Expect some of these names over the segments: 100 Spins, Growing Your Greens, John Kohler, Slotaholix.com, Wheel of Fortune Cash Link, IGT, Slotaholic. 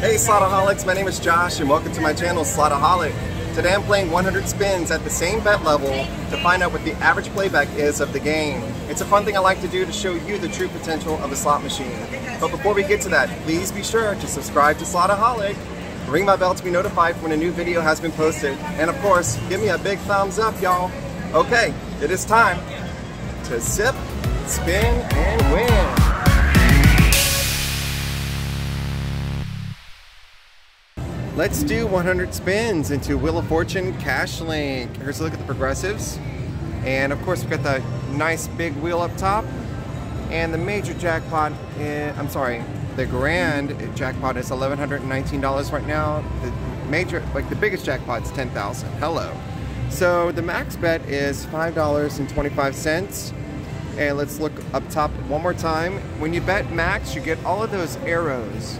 Hey Slotaholics, my name is Josh and welcome to my channel Slotaholic. Today I'm playing 100 spins at the same bet level to find out what the average playback is of the game. It's a fun thing I like to do to show you the true potential of a slot machine. But before we get to that, please be sure to subscribe to Slotaholic, ring my bell to be notified when a new video has been posted, and of course, give me a big thumbs up, y'all. Okay, it is time to sip, spin, and win. Let's do 100 spins into Wheel of Fortune Cash Link. Here's a look at the progressives. And of course, we've got the nice big wheel up top. And the major jackpot, the grand jackpot is $1,119 right now. The major, like the biggest jackpot is $10,000, hello. So the max bet is $5.25. And let's look up top one more time. When you bet max, you get all of those arrows.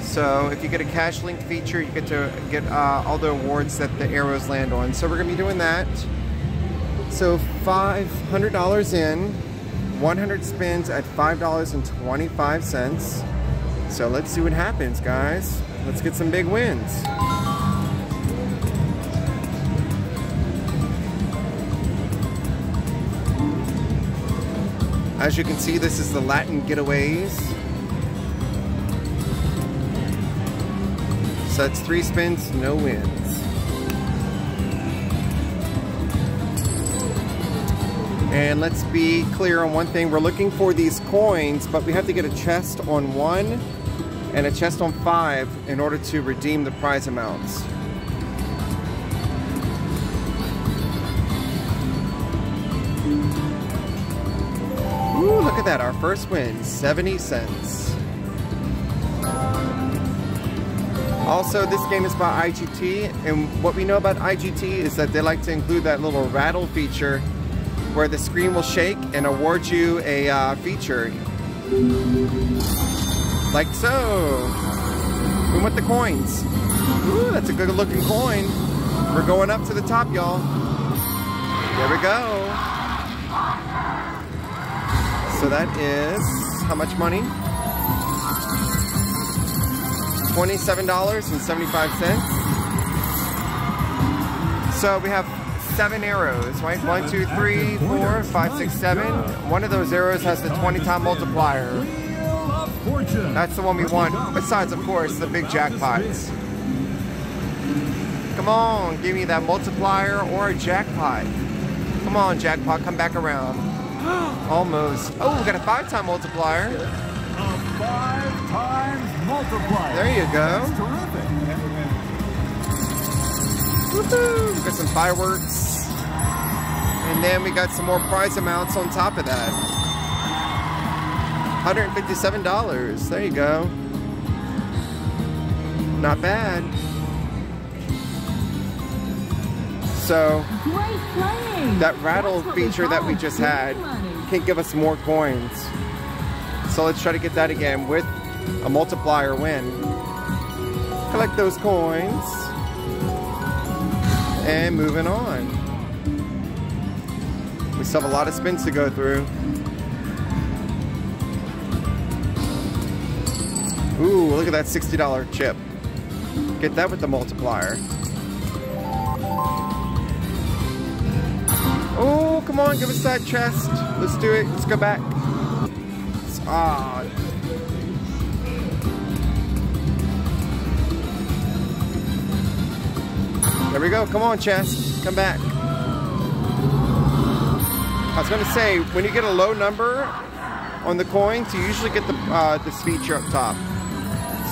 So if you get a cash link feature, you get to get all the awards that the arrows land on. So we're going to be doing that. So $500 in, 100 spins at $5.25. So let's see what happens, guys. Let's get some big wins. As you can see, this is the Latin getaways. So that's 3 spins, no wins. And let's be clear on one thing. We're looking for these coins, but we have to get a chest on 1 and a chest on 5 in order to redeem the prize amounts. Ooh, look at that, our first win, 70 cents. Also, this game is by IGT, and what we know about IGT is that they like to include that little rattle feature where the screen will shake and award you a feature. Like so. We want the coins. Ooh, that's a good looking coin. We're going up to the top, y'all. There we go. So that is, how much money? $27.75. So we have 7 arrows, right? 1, 2, 3, 4, 5, 6, 7. One of those arrows has the 20-time multiplier. That's the one we want, besides, of course, the big jackpots. Come on, give me that multiplier or a jackpot. Come on, jackpot, come back around. Almost. Oh, we got a 5-time multiplier. There you go. Woohoo! We got some fireworks. And then we got some more prize amounts on top of that. $157. There you go. Not bad. So, that rattle feature that we just had can give us more coins. So let's try to get that again with a multiplier win. Collect those coins. And moving on. We still have a lot of spins to go through. Ooh, look at that $60 chip. Get that with the multiplier. Oh, come on, give us that chest. Let's do it, let's go back. Ah, there we go, come on chest, come back. I was gonna say, when you get a low number on the coins, you usually get this feature up top.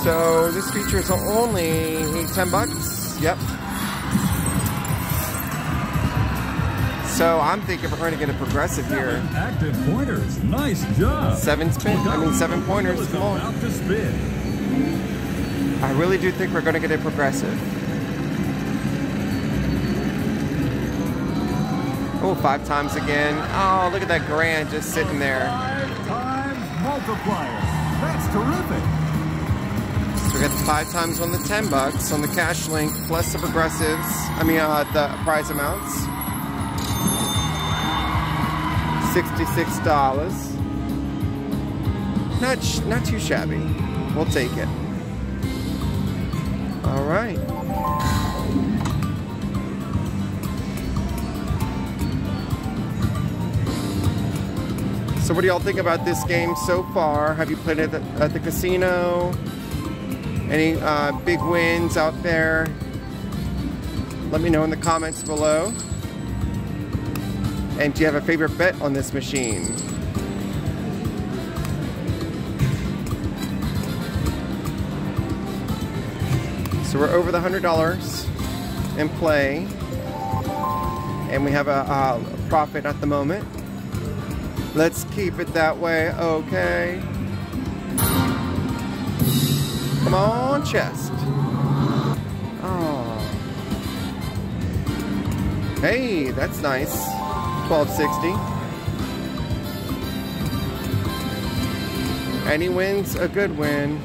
So this feature is only 10 bucks, yep. So I'm thinking we're going to get a progressive here. 7 active pointers, nice job. 7 pointers, come on. I really do think we're going to get a progressive. Oh, 5 times again. Oh, look at that grand just sitting there. 5 times multiplier. That's terrific. So we got the 5 times on the 10 bucks on the cash link plus the progressives. I mean, the prize amounts. $66. Not too shabby. We'll take it. All right. So what do y'all think about this game so far? Have you played it at the casino? Any big wins out there? Let me know in the comments below. And do you have a favorite bet on this machine? So we're over the $100 in play. And we have a profit at the moment. Let's keep it that way, okay? Come on, chest. Oh. Hey, that's nice. 1260. And he wins a good win.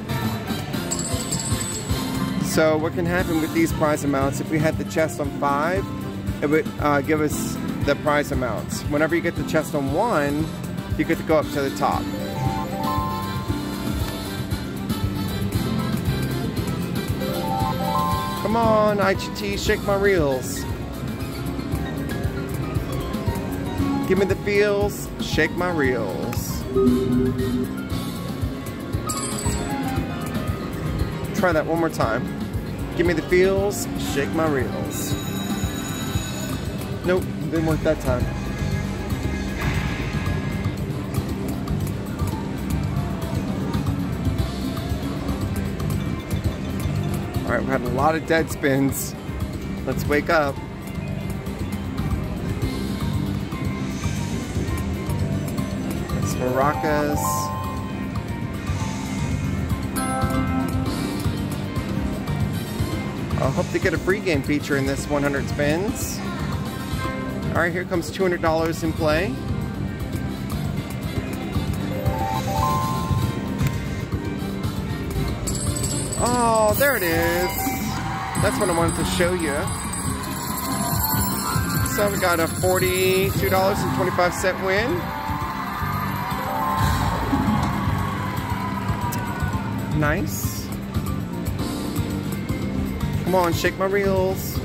So what can happen with these prize amounts? If we had the chest on 5, it would give us the prize amounts. Whenever you get the chest on 1, you get to go up to the top. Come on, IGT, shake my reels. Give me the feels, shake my reels. Try that one more time. Give me the feels, shake my reels. Nope, didn't work that time. All right, we've had a lot of dead spins. Let's wake up. It's maracas. I'll hope to get a free game feature in this 100 spins. All right, here comes $200 in play. Oh, there it is. That's what I wanted to show you. So we got a $42.25 win. Nice. Come on, shake my reels.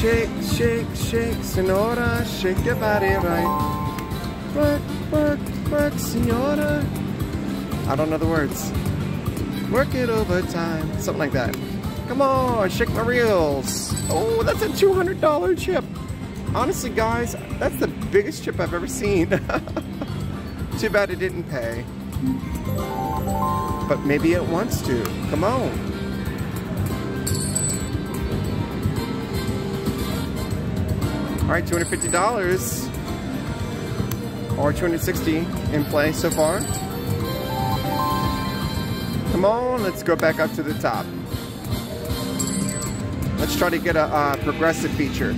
Shake, shake, shake, senora, shake your body right. Work, work, work, senora. I don't know the words. Work it overtime, something like that. Come on, shake my reels. Oh, that's a $200 chip. Honestly, guys, that's the biggest chip I've ever seen. Too bad it didn't pay. But maybe it wants to. Come on. All right, $250 or $260 in play so far. Come on, let's go back up to the top. Let's try to get a progressive feature.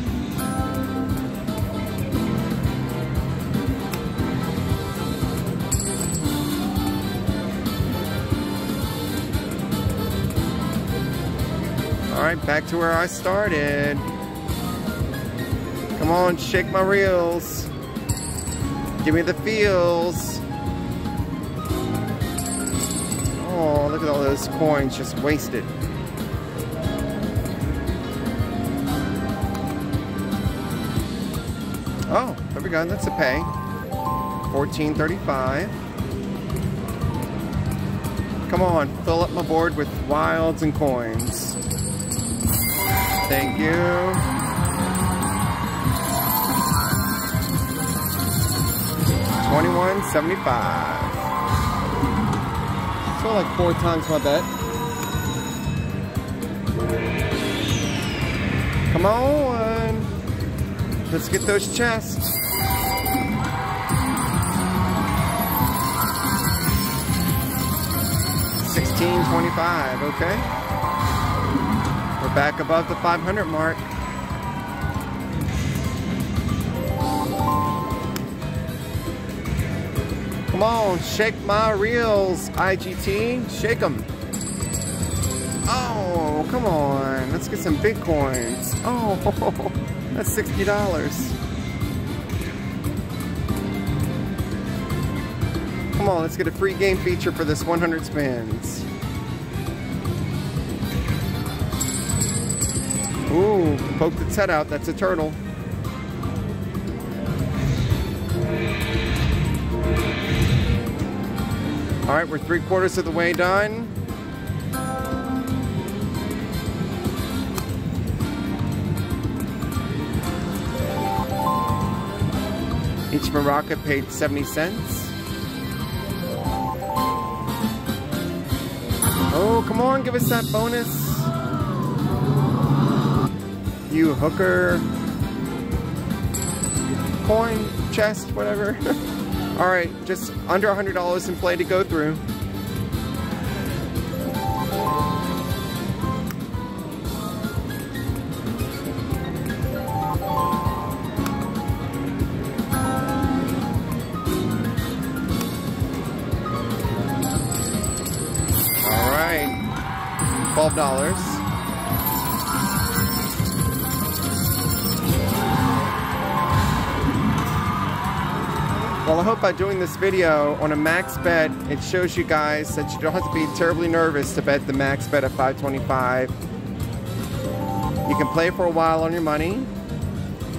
All right, back to where I started. Come on, shake my reels. Give me the feels. Oh, look at all those coins just wasted. Oh, there we go, that's a pay. $14.35. Come on, fill up my board with wilds and coins. Thank you. $21.75. So like 4 times my bet. Come on. Let's get those chests. $16.25, okay. We're back above the 500 mark. Come on, shake my reels, IGT. Shake them. Oh, come on. Let's get some big coins. Oh, that's $60. Come on, let's get a free game feature for this 100 spins. Ooh, poked its head out. That's a turtle. All right, we're 3/4 of the way done. Each maraca paid 70 cents. Oh, come on, give us that bonus. You hooker. Coin, chest, whatever. All right, just under $100 in play to go through. $12. Well, I hope by doing this video on a max bet, it shows you guys that you don't have to be terribly nervous to bet the max bet of $5.25. You can play for a while on your money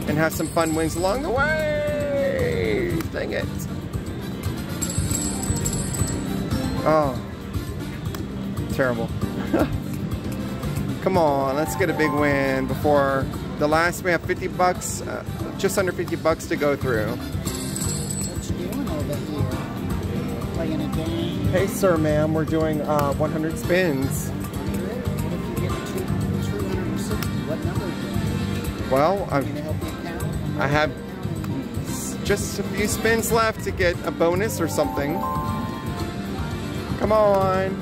and have some fun wins along the way. Dang it. Oh, terrible. Come on, let's get a big win before the last. We have 50 bucks, just under 50 bucks to go through. What you doing over here? Playing a game? Hey, sir, ma'am, we're doing 100 spins. If you get 260, what number are you doing? Well, I have just a few spins left to get a bonus or something. Come on.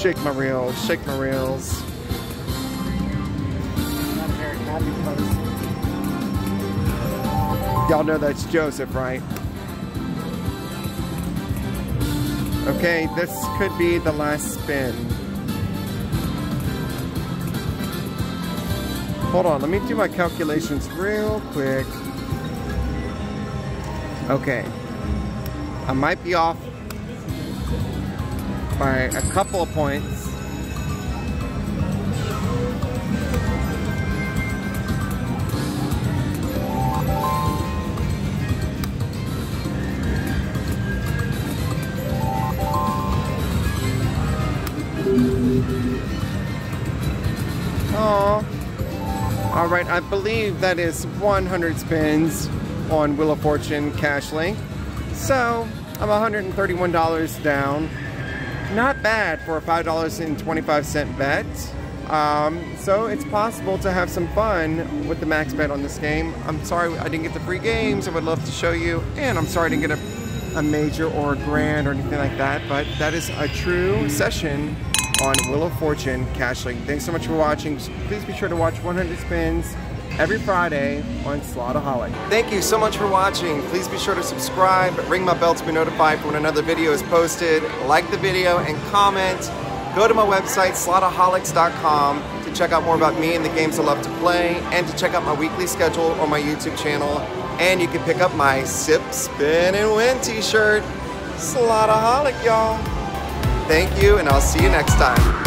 Shake my reels, shake my reels. I'm not a very happy person. Y'all know that's Joseph, right? Okay, this could be the last spin. Hold on, let me do my calculations real quick. Okay, I might be off by a couple of points. Oh, all right. I believe that is 100 spins on Wheel of Fortune Cash Link. So I'm $131 down. Not bad for a $5.25 bet. So it's possible to have some fun with the max bet on this game. I'm sorry I didn't get the free games. I would love to show you. And I'm sorry I didn't get a major or a grand or anything like that. But that is a true session on Wheel of Fortune Cash Link. Thanks so much for watching. Please be sure to watch 100 Spins every Friday on Slotaholic. Thank you so much for watching. Please be sure to subscribe, ring my bell to be notified for when another video is posted. Like the video and comment. Go to my website, slotaholics.com, to check out more about me and the games I love to play, and to check out my weekly schedule on my YouTube channel. And you can pick up my Sip, Spin, and Win t-shirt. Slotaholic, y'all. Thank you, and I'll see you next time.